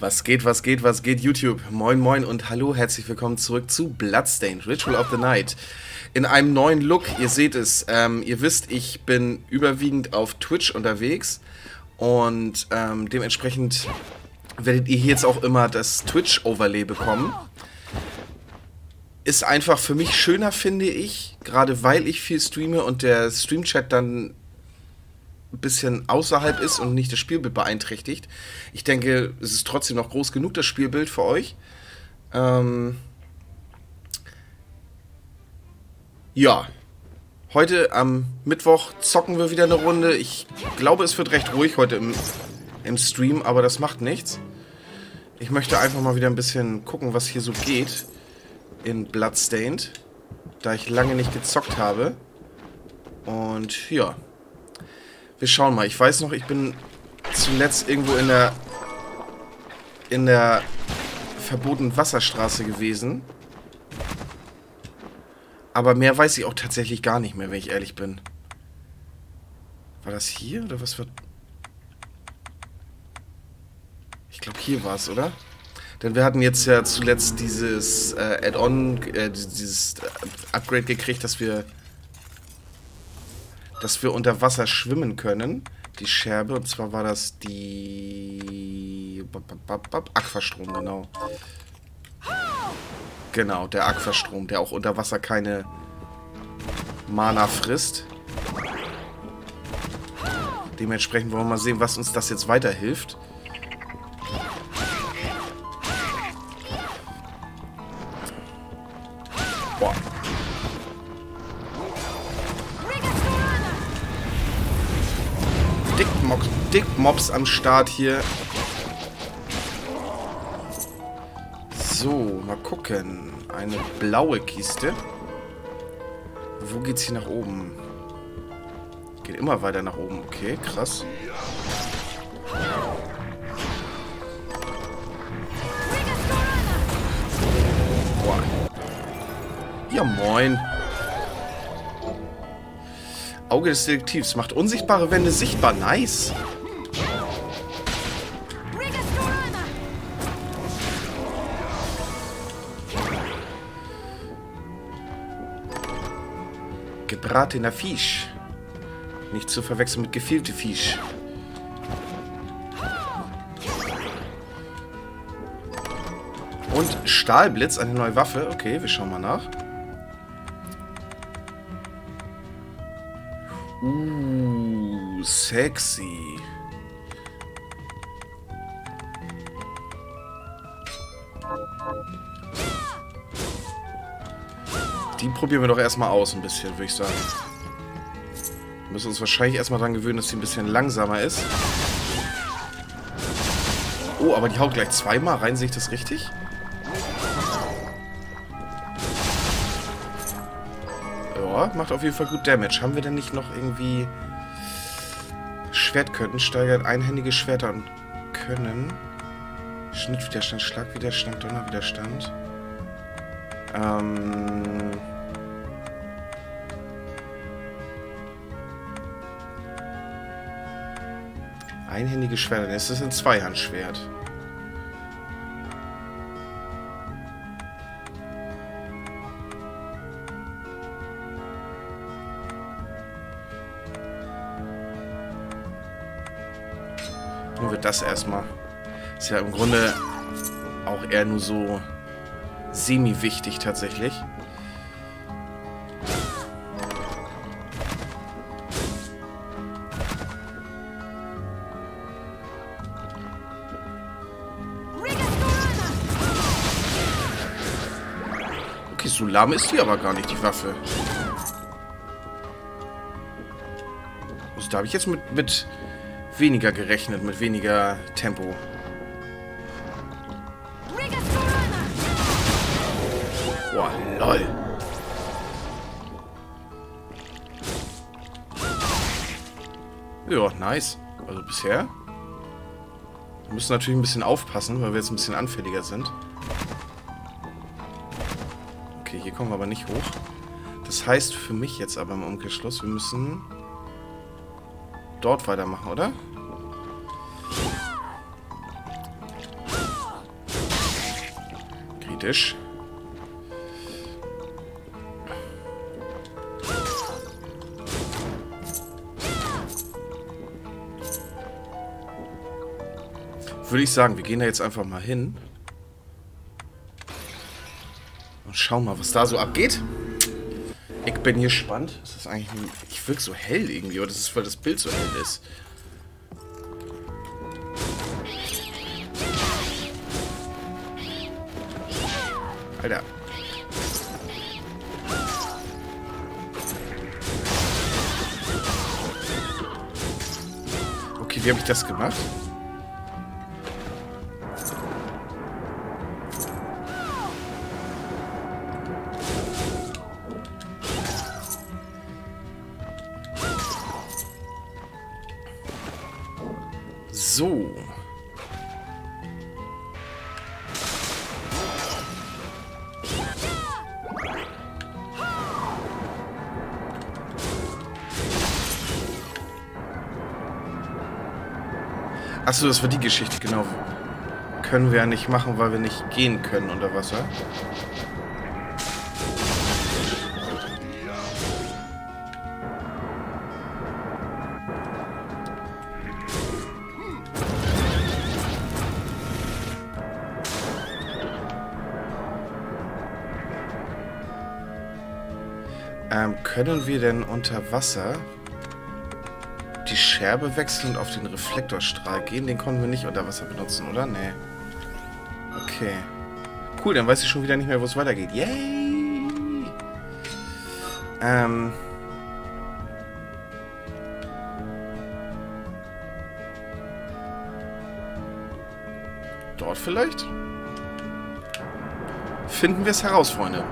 Was geht, was geht, was geht YouTube? Moin moin und hallo, herzlich willkommen zurück zu Bloodstained Ritual of the Night. In einem neuen Look, ihr seht es, ihr wisst, ich bin überwiegend auf Twitch unterwegs und dementsprechend werdet ihr hier jetzt auch immer das Twitch-Overlay bekommen. Ist einfach für mich schöner, finde ich, gerade weil ich viel streame und der Stream-Chat dann ein bisschen außerhalb ist und nicht das Spielbild beeinträchtigt. Ich denke, es ist trotzdem noch groß genug, das Spielbild für euch. Ja, heute am Mittwoch zocken wir wieder eine Runde. Ich glaube, es wird recht ruhig heute im Stream, aber das macht nichts. Ich möchte einfach mal wieder ein bisschen gucken, was hier so geht in Bloodstained, da ich lange nicht gezockt habe. Und ja, wir schauen mal. Ich weiß noch, ich bin zuletzt irgendwo in der verbotenen Wasserstraße gewesen. Aber mehr weiß ich auch tatsächlich gar nicht mehr, wenn ich ehrlich bin. War das hier oder was war? Ich glaube, hier war es, oder? Denn wir hatten jetzt ja zuletzt dieses Add-on, dieses Upgrade gekriegt, dass wir unter Wasser schwimmen können, die Scherbe, und zwar war das die Aquastrom, genau. Genau, der Aquastrom, der auch unter Wasser keine Mana frisst. Dementsprechend wollen wir mal sehen, was uns das jetzt weiterhilft. Boah. Dick Mobs am Start hier. So, mal gucken. Eine blaue Kiste. Wo geht's hier nach oben? Geht immer weiter nach oben. Okay, krass. Boah. Ja, moin. Auge des Detektivs macht unsichtbare Wände sichtbar. Nice. Gebratener Fisch. Nicht zu verwechseln mit gefielte Fisch. Und Stahlblitz, eine neue Waffe. Okay, wir schauen mal nach. Sexy. Die probieren wir doch erstmal aus ein bisschen, würde ich sagen. Wir müssen uns wahrscheinlich erstmal daran gewöhnen, dass die ein bisschen langsamer ist. Oh, aber die haut gleich zweimal rein, sehe ich das richtig? Ja, macht auf jeden Fall gut Damage. Haben wir denn nicht noch irgendwie Schwertkönnen, steigert einhändige Schwerter und Können. Schnittwiderstand, Schlagwiderstand, Donnerwiderstand. Einhändige Schwerter. Es ist ein Zweihandschwert. Das erstmal. Ist ja im Grunde auch eher nur so semi-wichtig tatsächlich. Okay, so lahm ist die aber gar nicht, die Waffe. Also da habe ich jetzt mit weniger gerechnet, mit weniger Tempo. Boah, lol. Ja, nice. Also bisher. Wir müssen natürlich ein bisschen aufpassen, weil wir jetzt ein bisschen anfälliger sind. Okay, hier kommen wir aber nicht hoch. Das heißt für mich jetzt aber im Umkehrschluss, wir müssen dort weitermachen, oder? theoretisch. Würde ich sagen, wir gehen da jetzt einfach mal hin. Und schauen mal, was da so abgeht. Ich bin gespannt. Ist das eigentlich ein... Ich wirke so hell irgendwie, oder das ist, weil das Bild so hell ist. Alter. Okay, wie habe ich das gemacht? So. Achso, das war die Geschichte, genau. Können wir ja nicht machen, weil wir nicht gehen können unter Wasser. Können wir denn unter Wasser die Scherbe wechseln und auf den Reflektorstrahl gehen? Den konnten wir nicht unter Wasser benutzen, oder? Nee. Okay. Cool, dann weiß ich schon wieder nicht mehr, wo es weitergeht. Yay! Dort vielleicht? Finden wir es heraus, Freunde.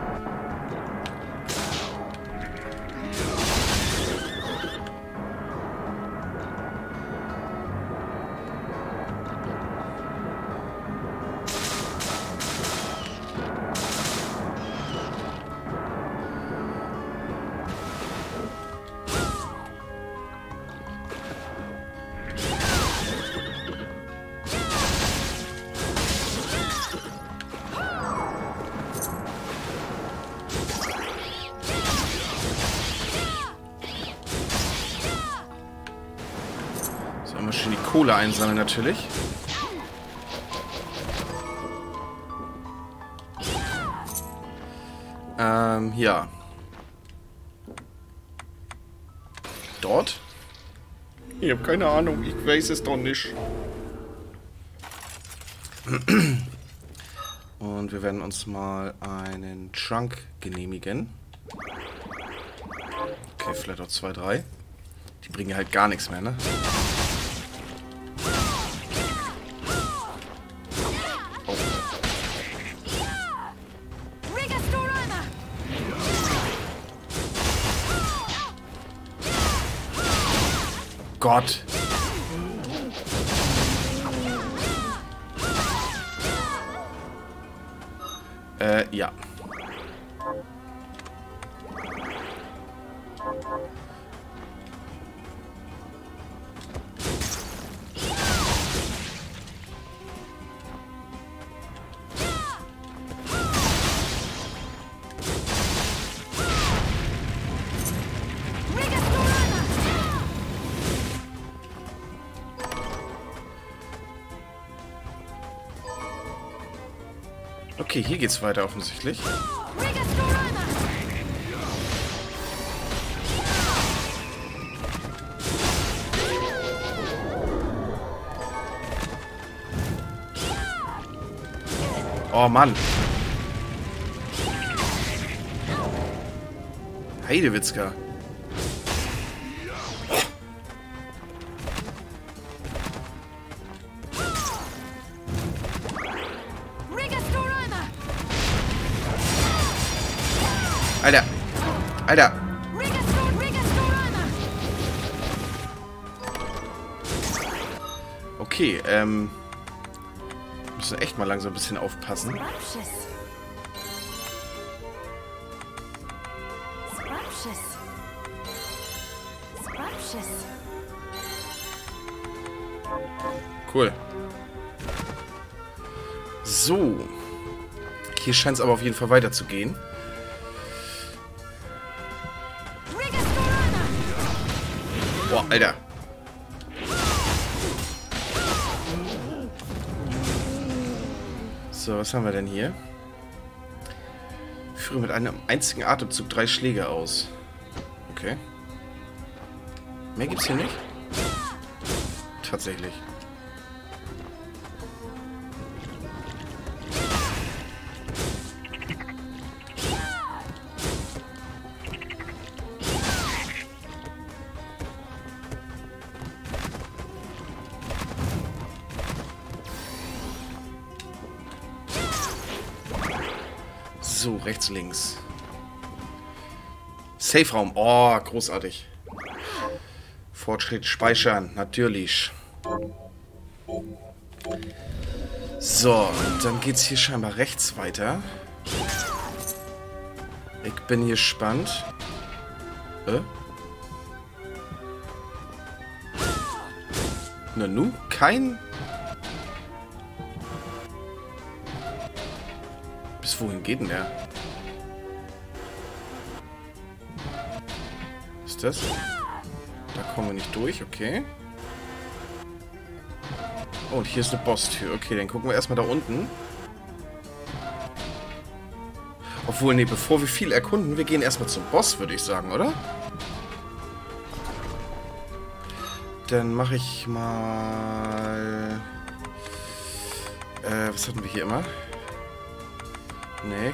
Einsammeln natürlich. Ja. Dort? Ich habe keine Ahnung, ich weiß es doch nicht. Und wir werden uns mal einen Trunk genehmigen. Okay, vielleicht auch 2, 3. Die bringen halt gar nichts mehr, ne? Gott. Ja. Okay, hier geht's weiter offensichtlich. Oh Mann. Heidewitzka. Alter. Alter. Okay, müssen echt mal langsam ein bisschen aufpassen. Cool. So. Hier scheint es aber auf jeden Fall weiterzugehen. Boah, Alter. So, was haben wir denn hier? Führe mit einem einzigen Atemzug 3 Schläge aus. Okay. Mehr gibt's hier nicht? Tatsächlich. So, rechts, links. Safe-Raum. Oh, großartig. Fortschritt speichern. Natürlich. So, dann geht's hier scheinbar rechts weiter. Ich bin gespannt. Na nu? Kein... Bis wohin geht denn der? Ist das? Da kommen wir nicht durch, okay. Oh, und hier ist eine Bosstür. Okay, dann gucken wir erstmal da unten. Obwohl, nee, bevor wir viel erkunden, wir gehen erstmal zum Boss, würde ich sagen, oder? Dann mache ich mal... was hatten wir hier immer? Nee,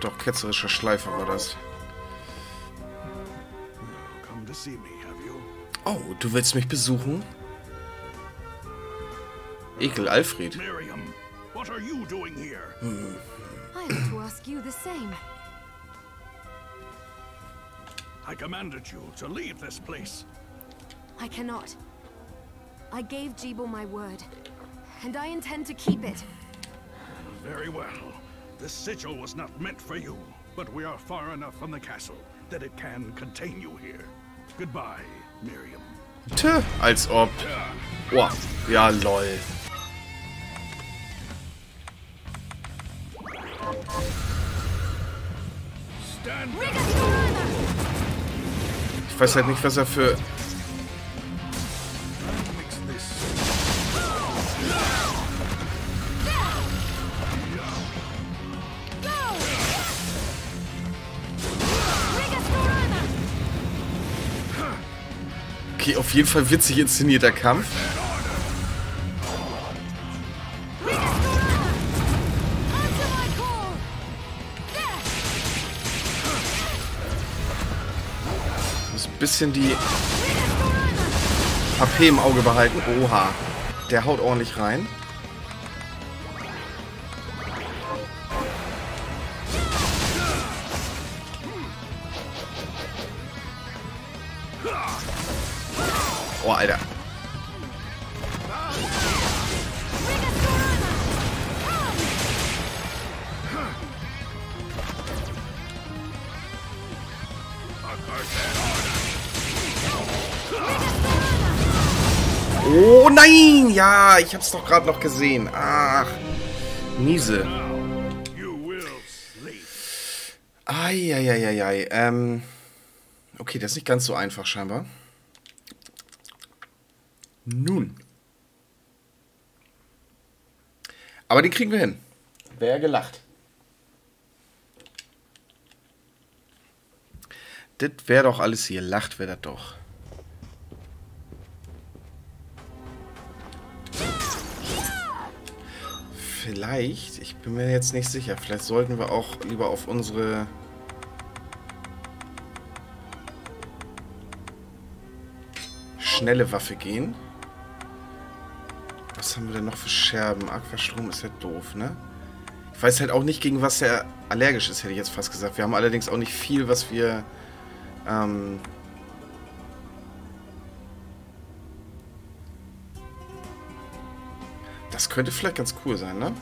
doch, ketzerischer Schleifer war das. Oh, du willst mich besuchen? Ekel, Alfred. Miriam, was are you doing here? I had to ask you the same. I commanded you to leave this place. I cannot. I gave Jeeble my word, and I intend to keep it. Very well. This sigil was not meant for you, but we are far enough from the castle that it can contain you here. Goodbye, Miriam. Tja, als ob. Boah, ja, lol. Ich weiß halt nicht, was er für... Okay, auf jeden Fall witzig inszenierter Kampf. Muss ein bisschen die HP im Auge behalten. Oha, der haut ordentlich rein. Oh, Alter. Oh nein! Ja, ich hab's doch gerade noch gesehen. Ach. Miese. Eieieiei. Okay, das ist nicht ganz so einfach scheinbar. Nun. Aber den kriegen wir hin. Wer gelacht. Das wäre doch alles hier. Lacht wäre das doch. Vielleicht, ich bin mir jetzt nicht sicher, vielleicht sollten wir auch lieber auf unsere... schnelle Waffe gehen. Was haben wir denn noch für Scherben? Aquastrom ist ja doof, ne? Ich weiß halt auch nicht, gegen was er allergisch ist, hätte ich jetzt fast gesagt. Wir haben allerdings auch nicht viel, was wir... Das könnte vielleicht ganz cool sein, ne?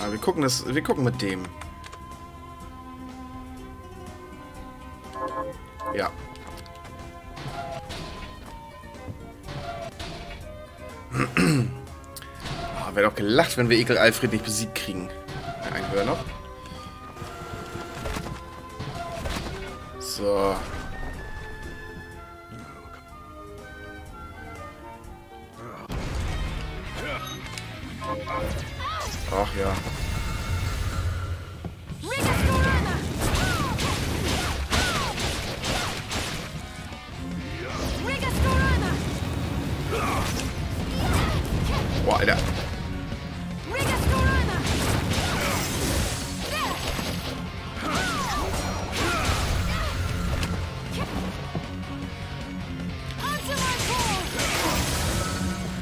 Aber wir gucken das... Wir gucken mit dem. Ja. wir doch gelacht, wenn wir Ekel Alfred nicht besiegt kriegen. Ja, einen höher noch. So. Ach ja. Boah, Alter.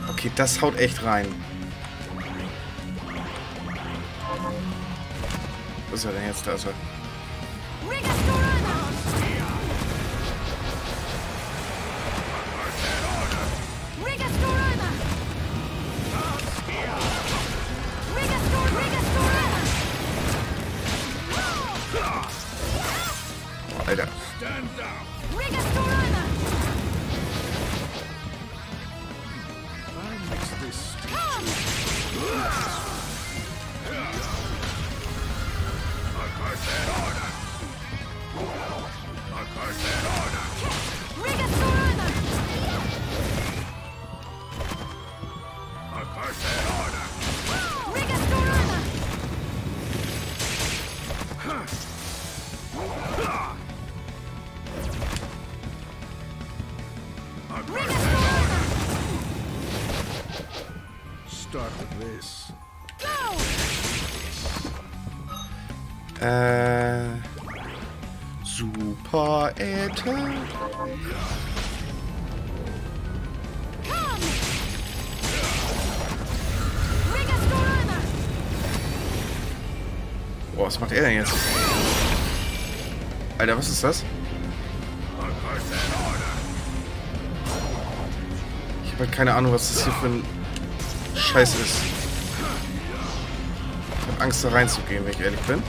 Okay, das haut echt rein. Was ist er denn jetzt? Da ist er. Alter. Super Äther. Boah, was macht er denn jetzt? Alter, was ist das? Ich habe halt keine Ahnung, was das hier für ein Scheiß ist. Ich habe Angst, da reinzugehen, wenn ich ehrlich bin.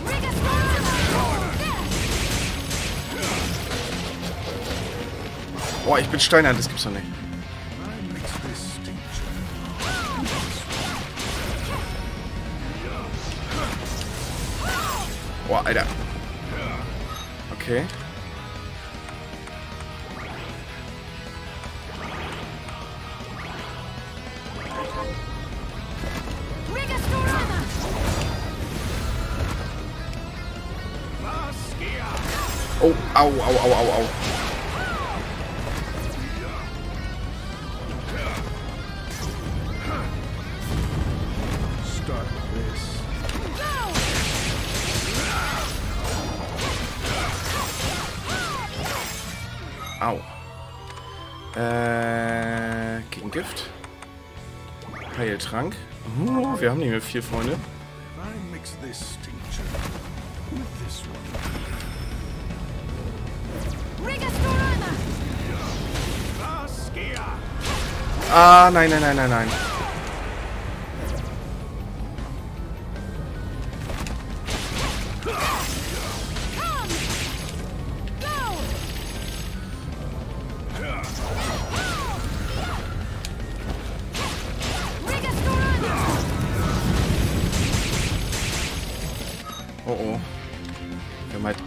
Boah, ich bin Steinhand, das gibt's doch nicht. Boah, Alter. Okay. Oh, au, au, au, au, au. Au. Gegen Gift. Heiltrank. Wir haben nicht mehr viel, Freunde. Ah, nein, nein, nein, nein, nein.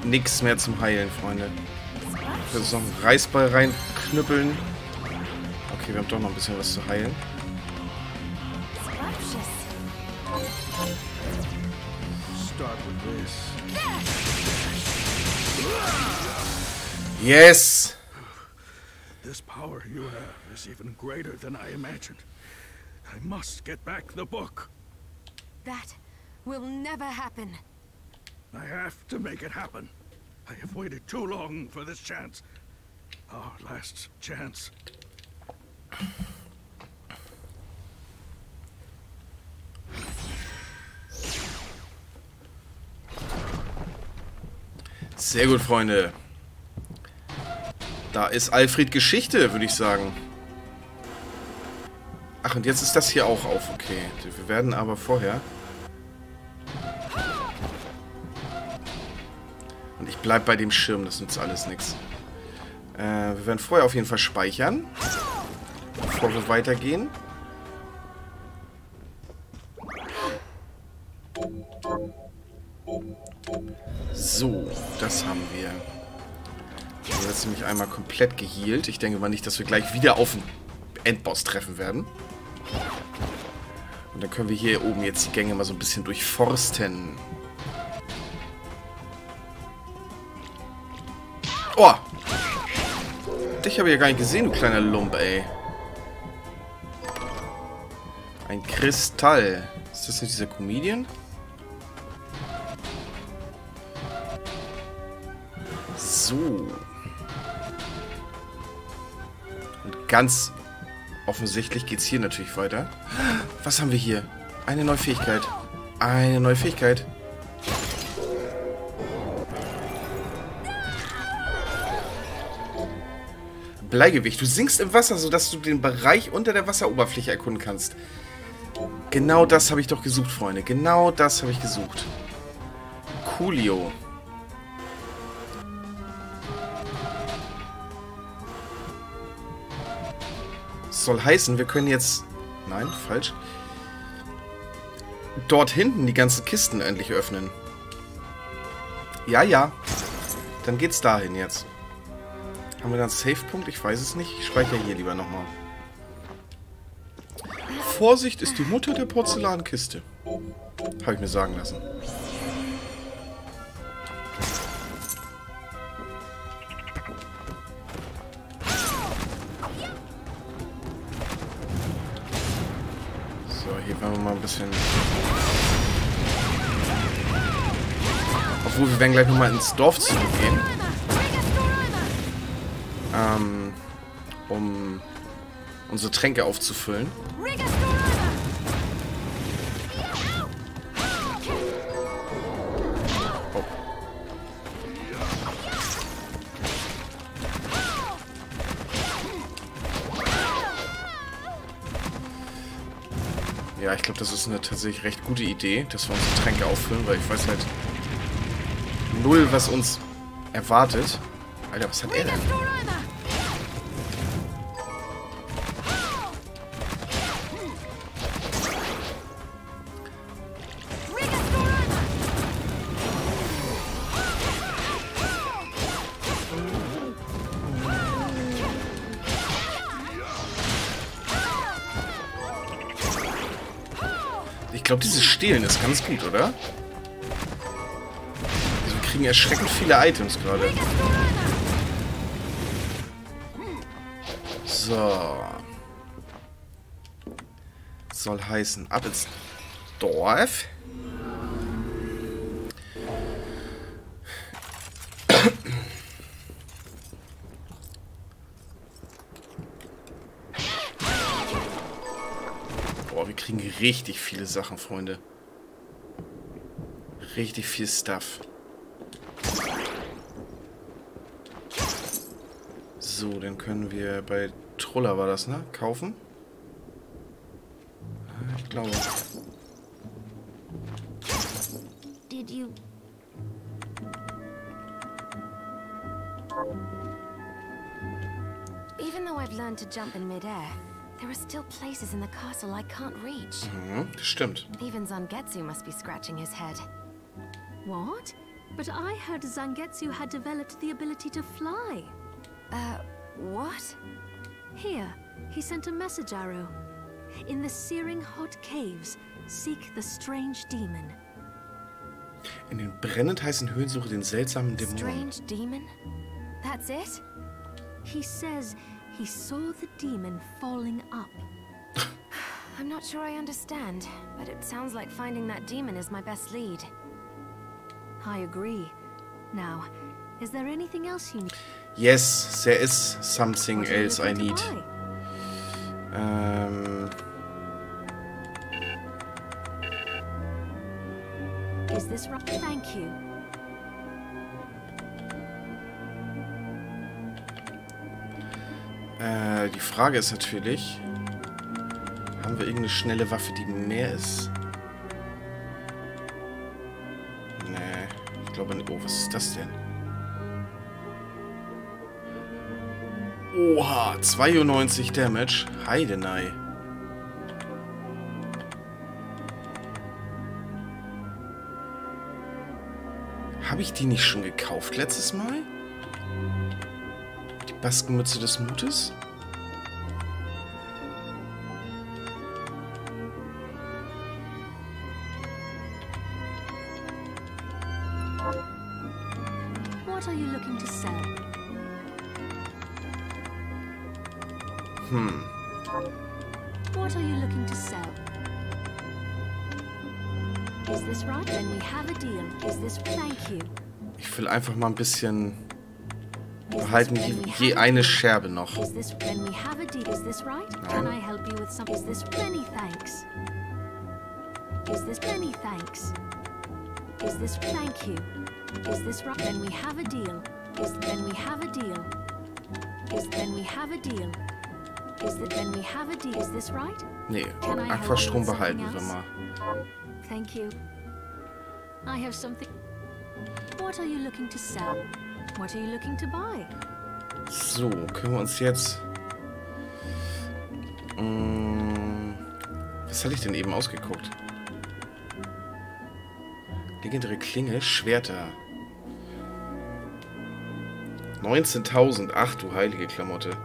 Nichts mehr zum Heilen, Freunde. Ich will jetzt noch einen Reißball reinknüppeln. Okay, wir haben doch noch ein bisschen was zu heilen. Yes! This power you have is even greater than I imagined. I must get back the book. That will never happen. I have to make it happen. I have waited too long for this chance. Our last chance. Sehr gut, Freunde. Da ist Alfred Geschichte, würde ich sagen. Ach, und jetzt ist das hier auch auf. Okay, wir werden aber vorher... Und ich bleib bei dem Schirm, das nützt alles nichts. Wir werden vorher auf jeden Fall speichern. Bevor wir weitergehen. So, das haben wir. Jetzt hat sie mich einmal komplett gehealt. Ich denke mal nicht, dass wir gleich wieder auf den Endboss treffen werden. Und dann können wir hier oben jetzt die Gänge mal so ein bisschen durchforsten. Oh! Dich habe ich ja gar nicht gesehen, du kleiner Lump, ey. Ein Kristall. Ist das nicht dieser Comedian? So. Und ganz offensichtlich geht es hier natürlich weiter. Was haben wir hier? Eine neue Fähigkeit. Eine neue Fähigkeit. Bleigewicht. Du sinkst im Wasser, sodass du den Bereich unter der Wasseroberfläche erkunden kannst. Genau das habe ich doch gesucht, Freunde. Genau das habe ich gesucht. Coolio. Das soll heißen, wir können jetzt... Nein, falsch. Dort hinten die ganzen Kisten endlich öffnen. Ja, ja. Dann geht's dahin jetzt. Haben wir da einen Safe-Punkt? Ich weiß es nicht. Ich speichere hier lieber nochmal. Vorsicht ist die Mutter der Porzellankiste. Habe ich mir sagen lassen. So, hier werden wir mal ein bisschen... Obwohl, wir werden gleich nochmal ins Dorf zurückgehen. Um unsere Tränke aufzufüllen. Oh. Ja, ich glaube, das ist eine tatsächlich recht gute Idee, dass wir unsere Tränke auffüllen, weil ich weiß halt null, was uns erwartet. Alter, was hat er denn? Ich glaube, dieses Stehlen ist ganz gut, oder? Also wir kriegen erschreckend viele Items gerade. So. Soll heißen, ab ins Dorf. Boah, wir kriegen richtig viele Sachen, Freunde. Richtig viel Stuff. So, dann können wir bei... Troller war das, ne? Kaufen? Ich glaube. Mhm, das stimmt. Even Zangetsu must be scratching his head. What? But I heard Zangetsu had developed the ability to fly. What? Here, he sent a message arrow. In the searing hot caves, seek the strange demon. In den brennend heißen Höhlen suche den seltsamen Dämon. Strange demon? That's it? He says he saw the demon falling up. I'm not sure I understand, but it sounds like finding that demon is my best lead. I agree. Now, is there anything else you need? Yes, there is something else I need. Is this right? Thank you. Die Frage ist natürlich, haben wir irgendeine schnelle Waffe, die mehr ist? Nee, ich glaube nicht. Oh, was ist das denn? Oha, 92 Damage. Heidenei. Habe ich die nicht schon gekauft letztes Mal? Die Baskenmütze des Mutes? Ich will einfach mal ein bisschen behalten, je eine Scherbe noch. Nee, Aquastrom behalten wir mal. Thank you. I have something. What are you looking to sell? What are you looking to buy? So, können wir uns jetzt... was hatte ich denn eben ausgeguckt? Legendäre Klinge, Schwerter. 19.000. Ach du heilige Klamotte.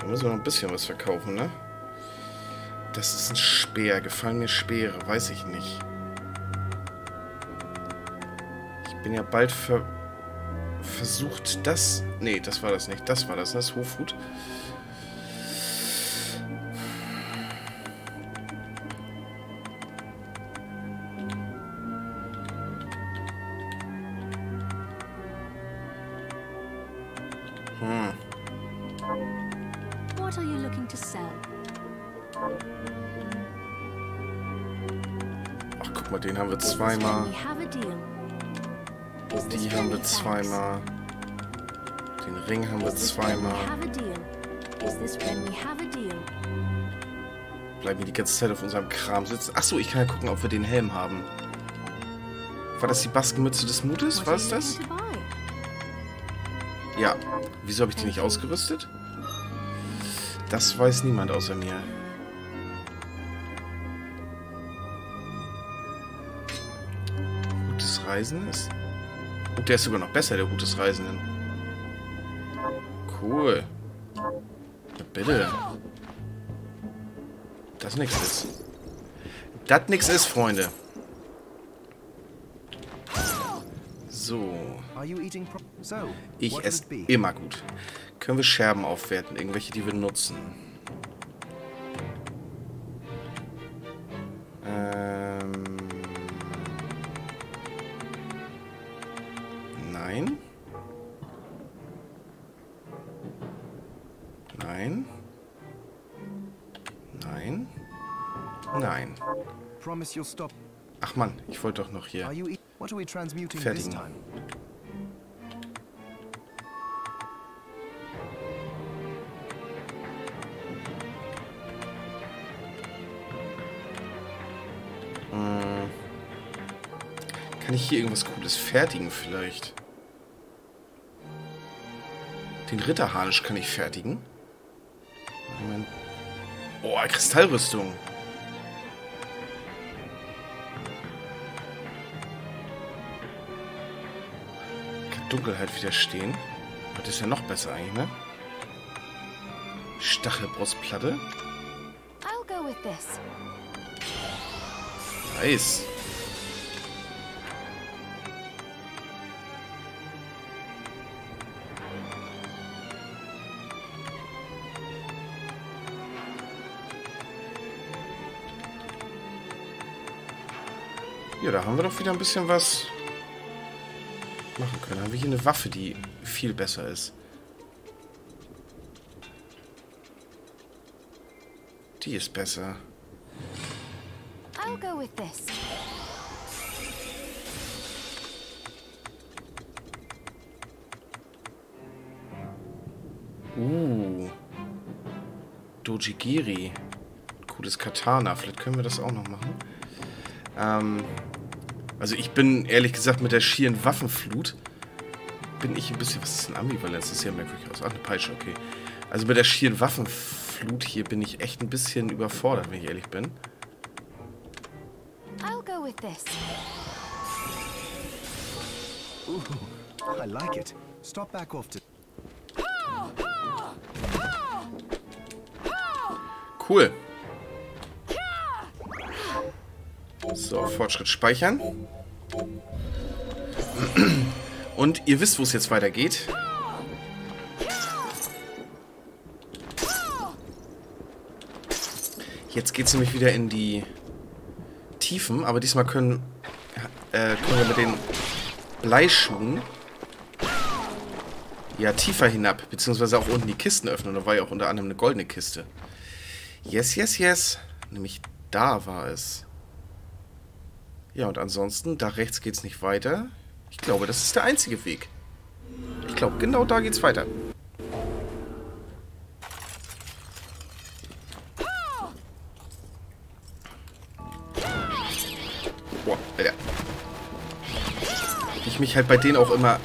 Da müssen wir noch ein bisschen was verkaufen, ne? Das ist ein Speer. Gefangene Speere. Weiß ich nicht. Bin ja bald versucht, das... Nee, das war das nicht. Das war das, das Hofhut. What are you looking to sell? Ach, guck mal, den haben wir zweimal. Die haben wir zweimal. Den Ring haben wir zweimal. Bleiben wir die ganze Zeit auf unserem Kram sitzen. Achso, ich kann ja gucken, ob wir den Helm haben. War das die Baskenmütze des Mutes? War es das? Ja. Wieso habe ich die nicht ausgerüstet? Das weiß niemand außer mir. Gutes Reisen ist... Oh, der ist sogar noch besser, der Hut des Reisenden. Cool. Ja, bitte. Das nix ist. Das nix ist, Freunde. So. Ich esse immer gut. Können wir Scherben aufwerten? Irgendwelche, die wir nutzen. Nein. Ach Mann, ich wollte doch noch hier fertigen. Kann ich hier irgendwas Cooles fertigen vielleicht? Den Ritterharnisch kann ich fertigen. Oh, eine Kristallrüstung. Dunkelheit widerstehen. Das ist ja noch besser eigentlich, ne? Stachelbrustplatte. Nice. Ja, da haben wir doch wieder ein bisschen was... machen können. Haben wir hier eine Waffe, die viel besser ist. Die ist besser. Dojigiri. Cooles Katana. Vielleicht können wir das auch noch machen. Also ich bin, ehrlich gesagt, mit der schieren Waffenflut bin ich ein bisschen... Was ist denn Ambivalenz? Das sieht ja merkwürdig aus. Ach, eine Peitsche, okay. Also mit der schieren Waffenflut hier bin ich echt ein bisschen überfordert, wenn ich ehrlich bin. Ooh, I like it. Stop back off to. Cool. So, Fortschritt speichern. Und ihr wisst, wo es jetzt weitergeht. Jetzt geht es nämlich wieder in die Tiefen, aber diesmal können wir mit den Bleischuhen ja tiefer hinab, beziehungsweise auch unten die Kisten öffnen. Da war ja auch unter anderem eine goldene Kiste. Yes, yes, yes. Nämlich da war es. Ja, und ansonsten, da rechts geht's nicht weiter. Ich glaube, das ist der einzige Weg. Ich glaube, genau da geht's weiter. Boah, Alter. Ich mich halt bei denen auch immer...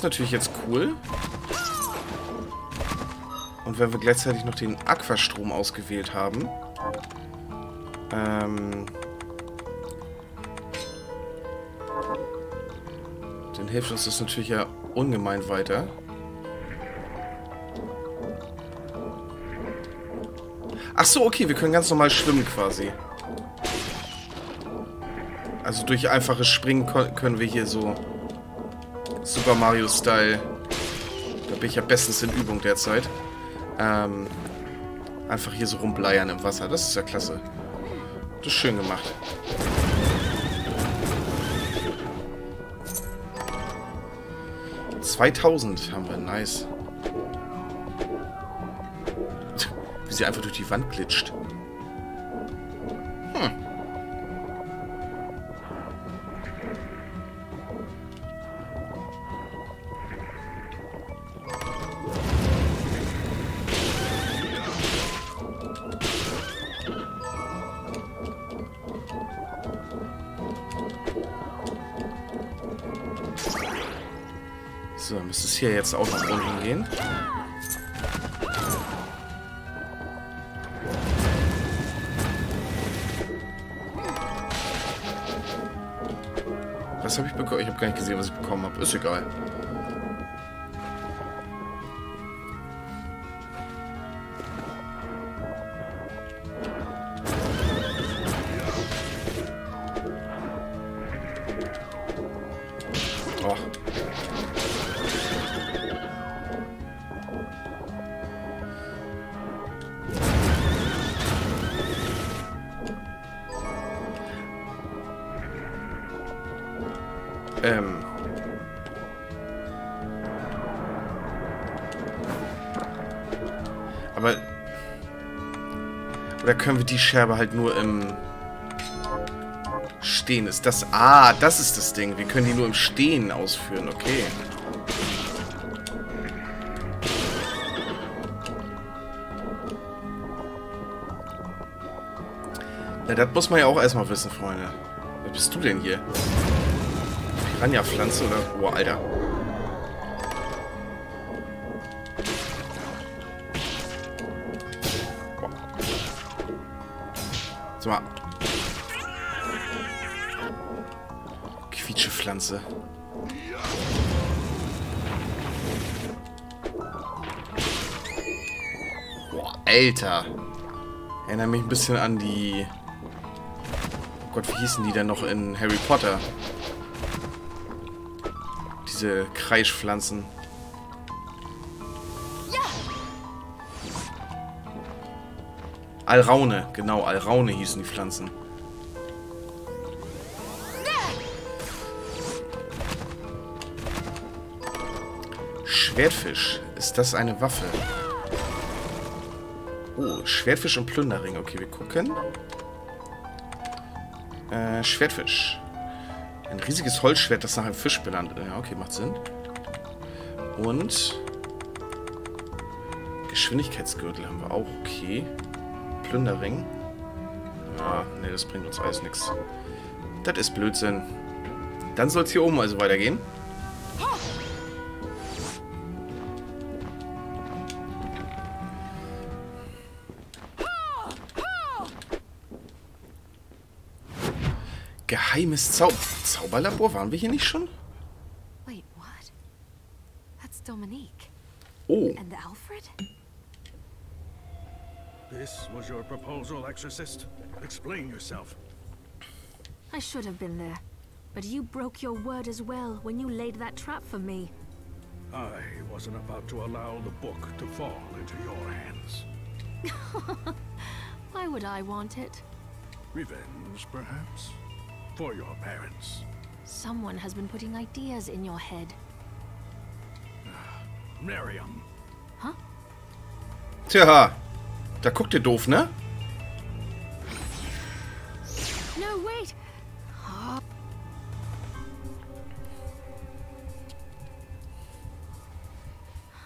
Natürlich jetzt cool. Und wenn wir gleichzeitig noch den Aquastrom ausgewählt haben, dann hilft uns das natürlich ja ungemein weiter. Ach so, okay, wir können ganz normal schwimmen quasi. Also durch einfaches Springen können wir hier so Super Mario-Style, da bin ich ja bestens in Übung derzeit, einfach hier so rumbleiern im Wasser, das ist ja klasse. Das ist schön gemacht. $2000 haben wir, nice. Wie sie einfach durch die Wand glitscht. So, müsste es hier jetzt auch nach unten gehen. Was habe ich bekommen? Ich habe gar nicht gesehen, was ich bekommen habe. Ist egal. Aber... Oder können wir die Scherbe halt nur im... Stehen ist das... Ah, das ist das Ding. Wir können die nur im Stehen ausführen. Okay. Na, das muss man ja auch erstmal wissen, Freunde. Wer bist du denn hier? Piranha-Pflanze oder... Boah, Alter. Boah. So mal. Quietschepflanze. Boah, Alter. Erinnert mich ein bisschen an die... Oh Gott, wie hießen die denn noch in Harry Potter? Diese Kreischpflanzen. Ja. Alraune, genau, Alraune hießen die Pflanzen. Ja. Schwertfisch, ist das eine Waffe? Oh, Schwertfisch und Plünderring. Okay, wir gucken. Schwertfisch. Ein riesiges Holzschwert, das nach einem Fisch benannt ist. Ja, okay, macht Sinn. Und... Geschwindigkeitsgürtel haben wir auch. Okay. Plünderring. Ah, ne, das bringt uns alles nichts. Das ist Blödsinn. Dann soll es hier oben also weitergehen. Geheimes Zauberlabor. Waren wir hier nicht schon? Wait, what? That's Dominique. Oh. And Alfred? This was your proposal, Exorcist. Explain yourself. I should have been there, but you broke your word as well when you laid that trap for me. I wasn't about to allow the book to fall into your hands. Why would I want it? Revenge, perhaps? For your parents. Someone has been putting ideas in your head. Miriam. Huh? Tja. Da guckt ihr doof, ne? No, wait. Oh.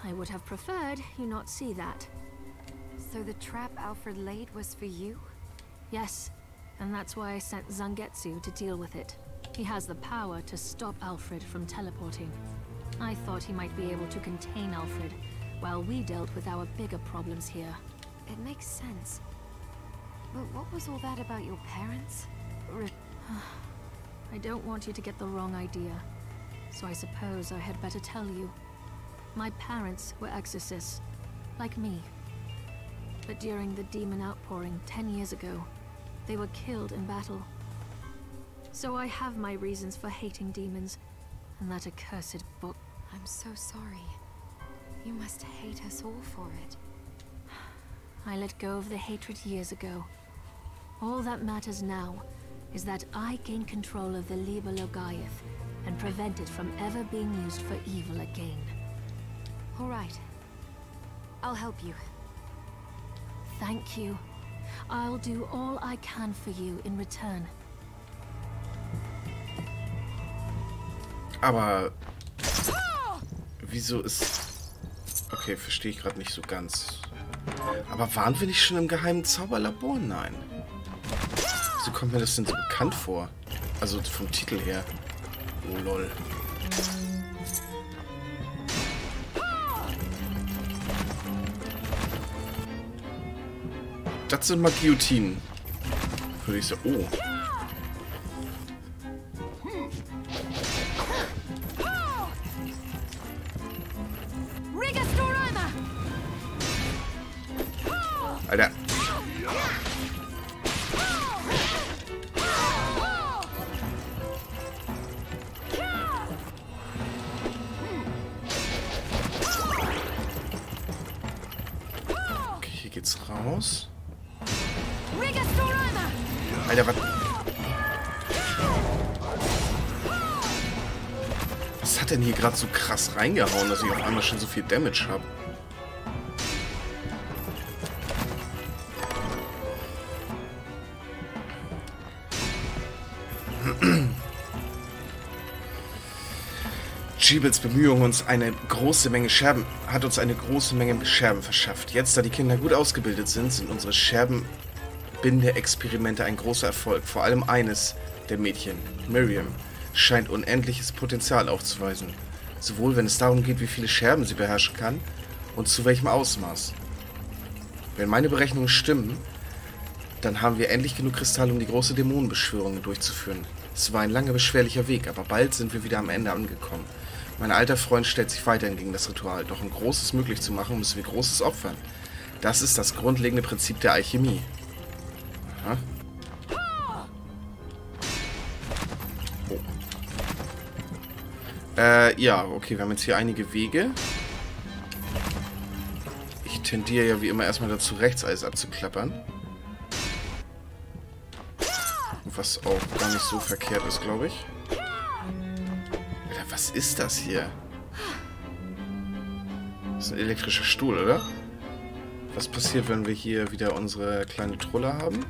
I would have preferred you not see that. So the trap Alfred laid was for you? Yes, and that's why I sent Zangetsu to deal with it. He has the power to stop Alfred from teleporting. I thought he might be able to contain Alfred, while we dealt with our bigger problems here. It makes sense. But what was all that about your parents? I don't want you to get the wrong idea, so I suppose I had better tell you. My parents were exorcists, like me. But during the demon outpouring 10 years ago, they were killed in battle. So I have my reasons for hating demons, and that accursed book. I'm so sorry. You must hate us all for it. I let go of the hatred years ago. All that matters now is that I gain control of the Liber Logaeth and prevent it from ever being used for evil again. All right. I'll help you. Thank you. I'll do all I can for you in return. Aber wieso ist... Okay, verstehe ich gerade nicht so ganz. Aber waren wir nicht schon im geheimen Zauberlabor? Nein. Wieso kommt mir das denn so bekannt vor? Also vom Titel her. Oh, lol. Das sind mal Guillotinen. Würde ich sagen. Oh. Alter. Okay, hier geht's raus. Alter, was hat denn hier gerade so krass reingehauen, dass ich auf einmal schon so viel Damage habe? Schiebels Bemühungen hat uns eine große Menge Scherben verschafft. Jetzt, da die Kinder gut ausgebildet sind, sind unsere Scherbenbinde-Experimente ein großer Erfolg. Vor allem eines der Mädchen, Miriam, scheint unendliches Potenzial aufzuweisen. Sowohl wenn es darum geht, wie viele Scherben sie beherrschen kann und zu welchem Ausmaß. Wenn meine Berechnungen stimmen, dann haben wir endlich genug Kristalle, um die große Dämonenbeschwörung durchzuführen. Es war ein langer, beschwerlicher Weg, aber bald sind wir wieder am Ende angekommen. Mein alter Freund stellt sich weiterhin gegen das Ritual, doch um Großes möglich zu machen, müssen wir Großes opfern. Das ist das grundlegende Prinzip der Alchemie. Aha. Oh. Ja, okay, wir haben jetzt hier einige Wege. Ich tendiere ja wie immer erstmal dazu, rechts alles abzuklappern. Was auch gar nicht so verkehrt ist, glaube ich. Alter, was ist das hier? Das ist ein elektrischer Stuhl, oder? Was passiert, wenn wir hier wieder unsere kleine Trolle haben?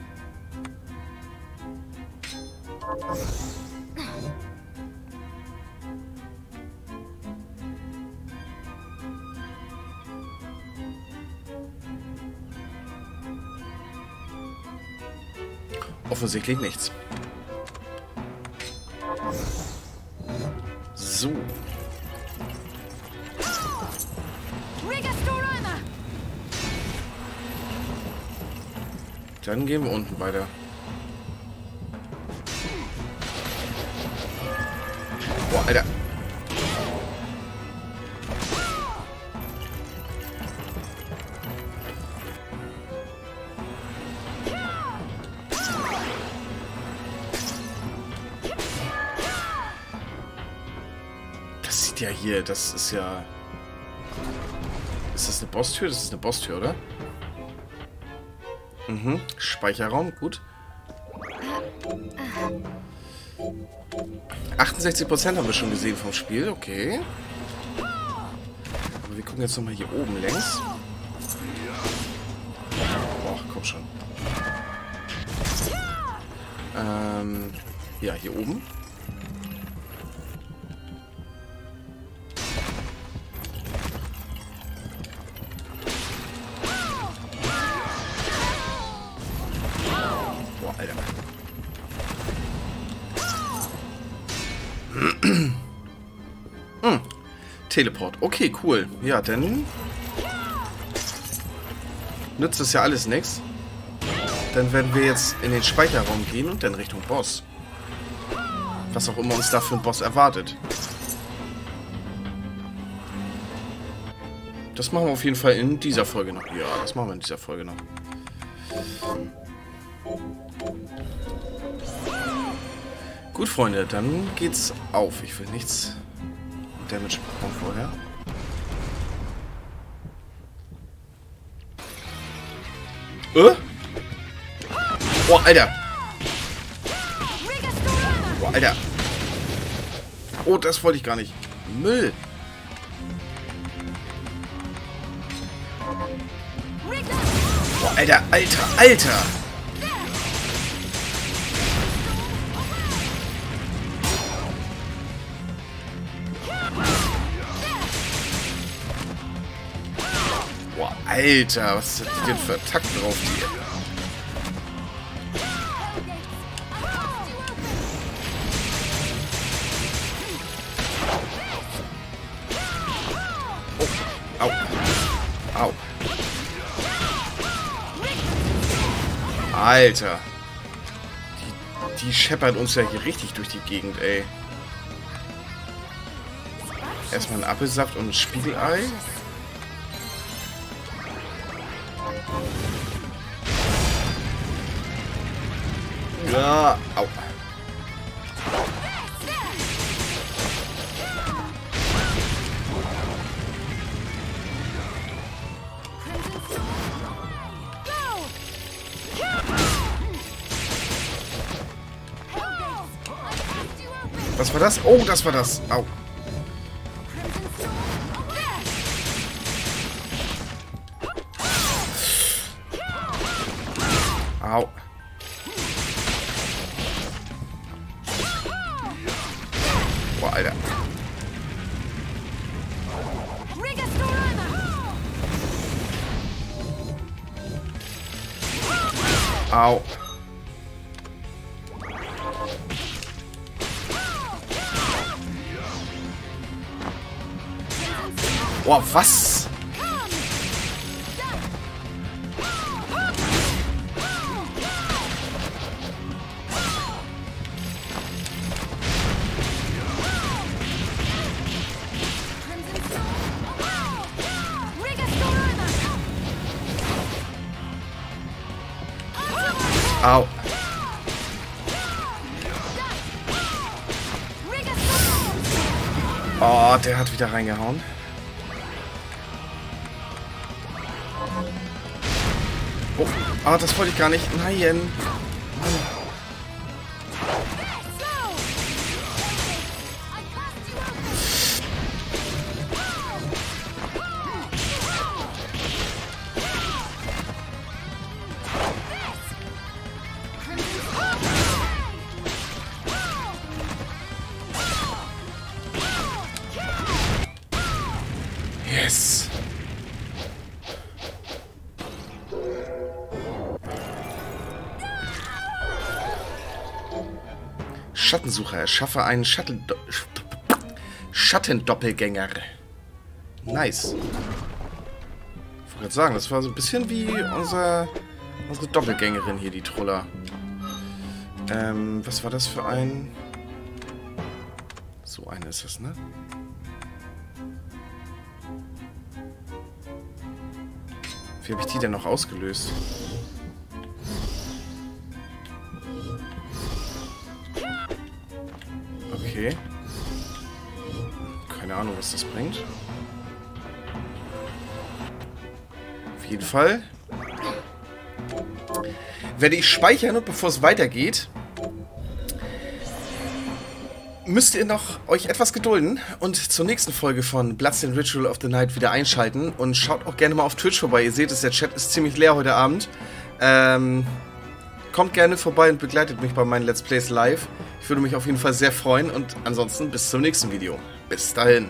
Offensichtlich nichts. So. Dann gehen wir unten weiter. Alter. Das sieht ja hier, das ist ja... Ist das eine Bosstür? Das ist eine Bosstür, oder? Mhm. Speicherraum, gut. 68% haben wir schon gesehen vom Spiel, okay. Aber wir gucken jetzt nochmal hier oben längs. Boah, komm schon. Ja, hier oben. Teleport. Okay, cool. Ja, dann nützt das ja alles nichts. Dann werden wir jetzt in den Speicherraum gehen und dann Richtung Boss. Was auch immer uns da für ein Boss erwartet. Das machen wir auf jeden Fall in dieser Folge noch. Ja, das machen wir in dieser Folge noch. Gut, Freunde, dann geht's auf. Ich will nichts... Damage bekommen vorher. Oh, Alter! Oh, Alter! Oh, das wollte ich gar nicht. Müll! Oh, Alter, Alter, Alter! Alter, was ist denn für ein Takt drauf hier? Oh, au, au. Alter. Die scheppert uns ja hier richtig durch die Gegend, ey. Erstmal ein Apfelsaft und ein Spiegelei. Ja, au. Was war das? Oh, das war das. Au. Au. Alter. Au. Boah, was? Au. Oh, der hat wieder reingehauen. Oh, oh, das wollte ich gar nicht. Nein. Schattensucher, erschaffe einen Schattendoppelgänger. Nice. Ich wollte sagen, das war so ein bisschen wie unsere Doppelgängerin hier, die Troller. Was war das für ein... So eine ist es, ne? Wie habe ich die denn noch ausgelöst? Okay. Keine Ahnung, was das bringt. Auf jeden Fall werde ich speichern und bevor es weitergeht, müsst ihr noch euch etwas gedulden und zur nächsten Folge von Bloodstained Ritual of the Night wieder einschalten und schaut auch gerne mal auf Twitch vorbei. Ihr seht es, der Chat ist ziemlich leer heute Abend. Kommt gerne vorbei und begleitet mich bei meinen Let's Plays live. Ich würde mich auf jeden Fall sehr freuen und ansonsten bis zum nächsten Video. Bis dahin.